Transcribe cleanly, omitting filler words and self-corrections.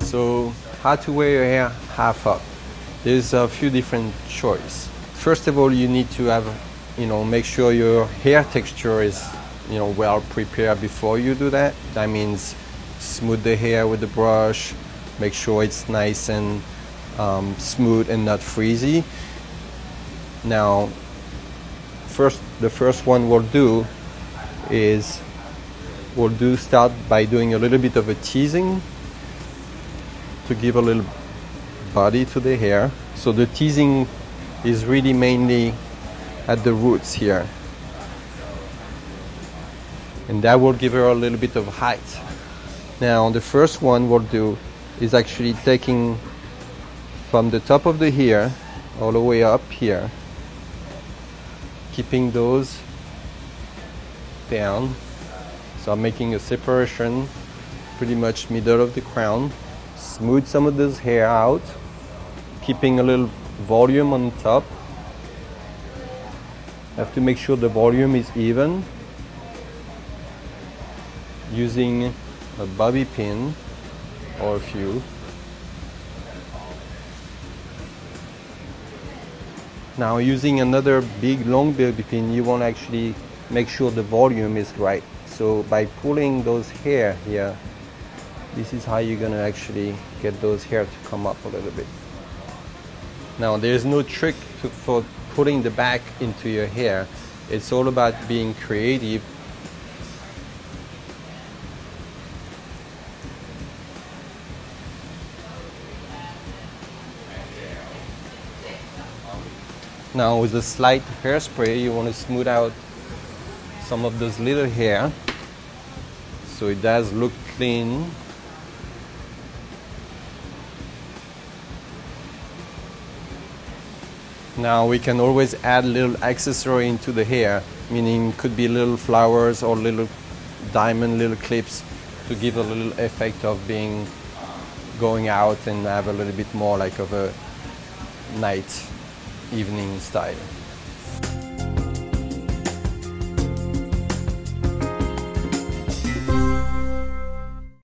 So how to wear your hair half up? There's a few different choices. First of all, you need to have, make sure your hair texture is, well prepared before you do that. That means smooth the hair with the brush, make sure it's nice and smooth and not frizzy. Now, the first one we'll do is start by doing a little bit of a teasing to give a little body to the hair. So the teasing is really mainly at the roots here, and that will give her a little bit of height. Now the first one we'll do is actually taking from the top of the hair all the way up here, keeping those down. So I'm making a separation pretty much middle of the crown. Smooth some of this hair out, keeping a little volume on top. Have to make sure the volume is even. Using a bobby pin or a few. Now using another big long bobby pin, you want to actually make sure the volume is right. So by pulling those hair here, this is how you're gonna actually get those hair to come up a little bit. Now there's no trick for putting the back into your hair. It's all about being creative. Now with a slight hairspray, you want to smooth out some of those little hair so it does look clean. Now we can always add little accessory into the hair, meaning could be little flowers or little diamond, little clips to give a little effect of being going out and have a little bit more like of a night, evening style.